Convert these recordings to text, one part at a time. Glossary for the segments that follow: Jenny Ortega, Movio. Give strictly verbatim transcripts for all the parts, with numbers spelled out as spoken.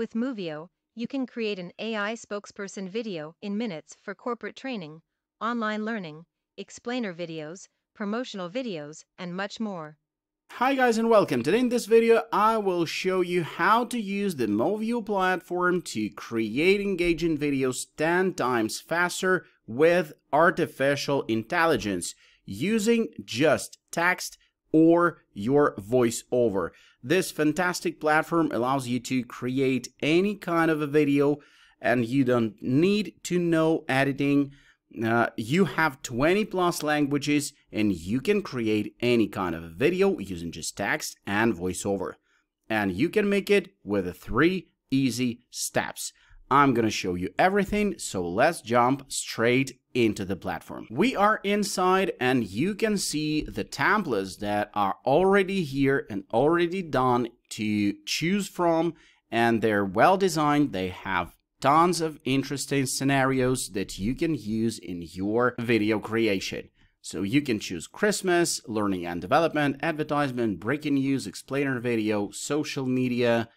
With Movio, you can create an A I spokesperson video in minutes for corporate training, online learning, explainer videos, promotional videos, and much more. Hi guys and welcome. Today in this video I will show you how to use the Movio platform to create engaging videos ten times faster with artificial intelligence using just text or your voiceover. This fantastic platform allows you to create any kind of a video and you don't need to know editing. Uh, you have twenty plus languages and you can create any kind of a video using just text and voiceover. And you can make it with three easy steps. I'm gonna show you everything, so let's jump straight into the platform. We are inside and you can see the templates that are already here and already done to choose from, and they're well designed. They have tons of interesting scenarios that you can use in your video creation. So you can choose Christmas, learning and development, advertisement, breaking news, explainer video, social media,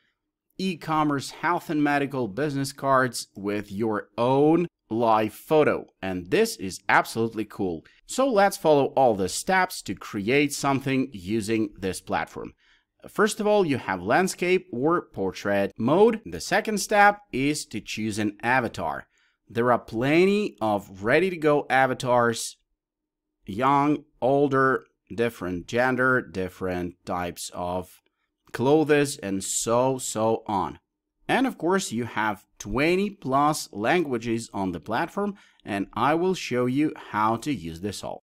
e-commerce, health and medical, business cards with your own live photo. And this is absolutely cool. So let's follow all the steps to create something using this platform. First of all, you have landscape or portrait mode. The second step is to choose an avatar. There are plenty of ready-to-go avatars, young, older, different gender, different types of clothes, and so, so on. And of course, you have twenty plus languages on the platform, and I will show you how to use this all.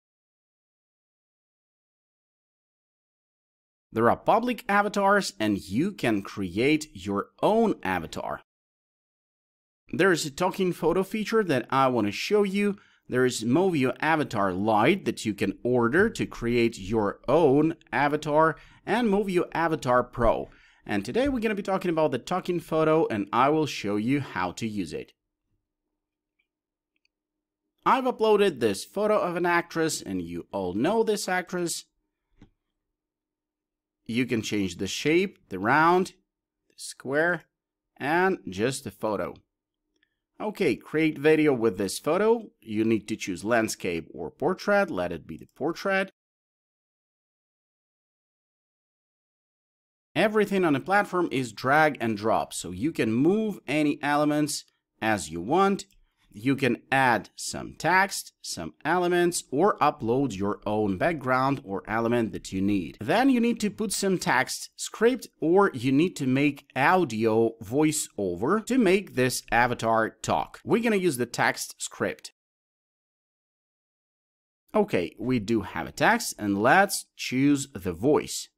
There are public avatars and you can create your own avatar. There is a talking photo feature that I want to show you. There is Movio Avatar Lite that you can order to create your own avatar, and Movio Avatar Pro. And today we're going to be talking about the talking photo and I will show you how to use it. I've uploaded this photo of an actress and you all know this actress. You can change the shape, the round, the square, and just the photo. Okay, create video with this photo. You need to choose landscape or portrait. Let it be the portrait. Everything on the platform is drag and drop, so you can move any elements as you want. You can add some text, some elements, or upload your own background or element that you need. Then you need to put some text, script, or you need to make audio voiceover to make this avatar talk. We're gonna use the text script. Okay, we do have a text, and let's choose the voice.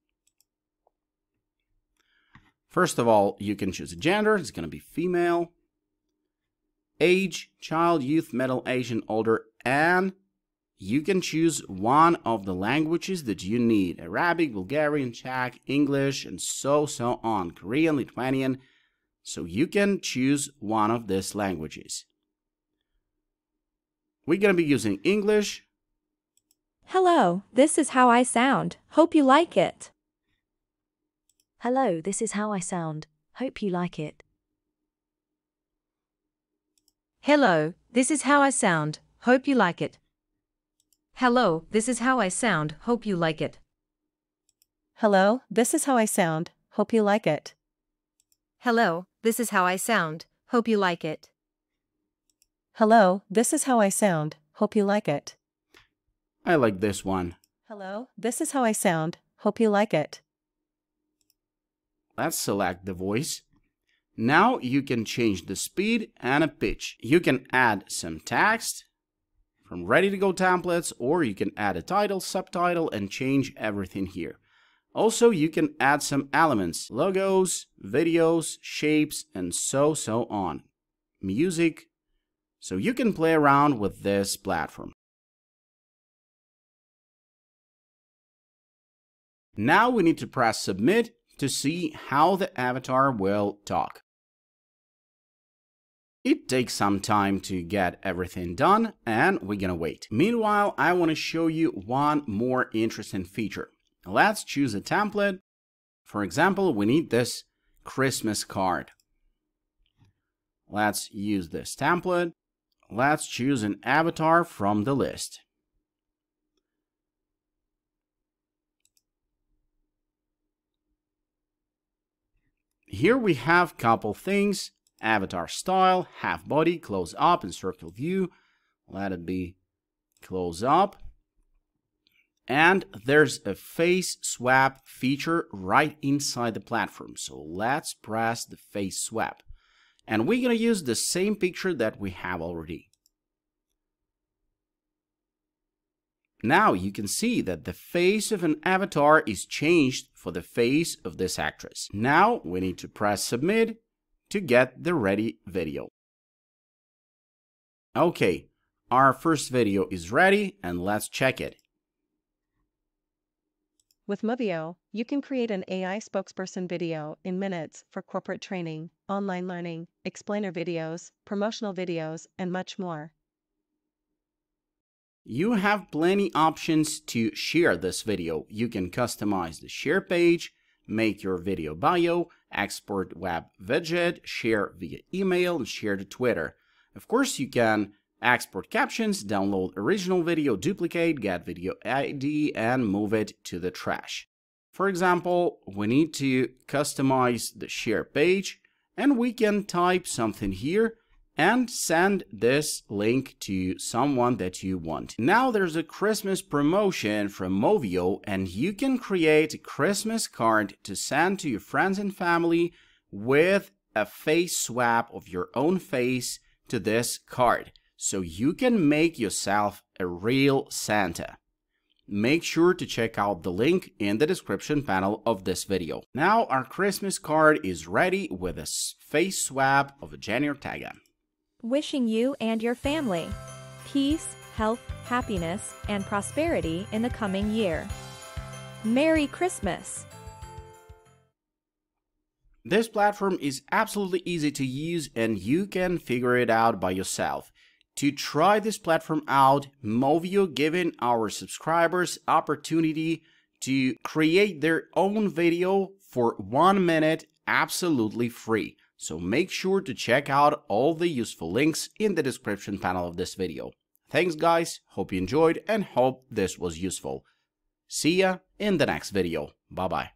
First of all, you can choose a gender. It's gonna be female. Age, child, youth, middle, Asian, older, and you can choose one of the languages that you need. Arabic, Bulgarian, Czech, English, and so, so on. Korean, Lithuanian. So you can choose one of these languages. We're going to be using English. Hello, this is how I sound. Hope you like it. Hello, this is how I sound. Hope you like it. Hello, this is how I sound. Hope you like it. Hello, this is how I sound. Hope you like it. Hello, this is how I sound. Hope you like it. Hello, this is how I sound. Hope you like it. Hello, this is how I sound. Hope you like it. I like this one. Hello, this is how I sound. Hope you like it. Let's select the voice. Now you can change the speed and a pitch. You can add some text from ready-to-go templates, or you can add a title, subtitle, and change everything here. Also, you can add some elements, logos, videos, shapes, and so, so on. Music. So you can play around with this platform. Now we need to press submit to see how the avatar will talk. It takes some time to get everything done, and we're gonna wait. Meanwhile, I wanna show you one more interesting feature. Let's choose a template. For example, we need this Christmas card. Let's use this template. Let's choose an avatar from the list. Here we have a couple things: avatar style, half body, close up, and circle view. Let it be close up. And there's a face swap feature right inside the platform. So let's press the face swap. And we're going to use the same picture that we have already. Now you can see that the face of an avatar is changed for the face of this actress. Now we need to press submit to get the ready video. Okay, our first video is ready, and let's check it. With Movio, you can create an A I spokesperson video in minutes for corporate training, online learning, explainer videos, promotional videos, and much more. You have plenty options to share this video. You can customize the share page, make your video bio, export web widget, share via email, and share to Twitter. Of course, you can export captions, download original video, duplicate, get video I D, and move it to the trash. For example, we need to customize the share page, and we can type something here and send this link to someone that you want. Now there's a Christmas promotion from Movio, and you can create a Christmas card to send to your friends and family with a face swap of your own face to this card. So you can make yourself a real Santa. Make sure to check out the link in the description panel of this video. Now our Christmas card is ready with a face swap of Jenny Ortega. Wishing you and your family peace, health, happiness, and prosperity in the coming year. Merry Christmas! This platform is absolutely easy to use, and you can figure it out by yourself. To try this platform out, Movio giving our subscribers opportunity to create their own video for one minute absolutely free. So make sure to check out all the useful links in the description panel of this video. Thanks guys, hope you enjoyed and hope this was useful. See ya in the next video. Bye bye.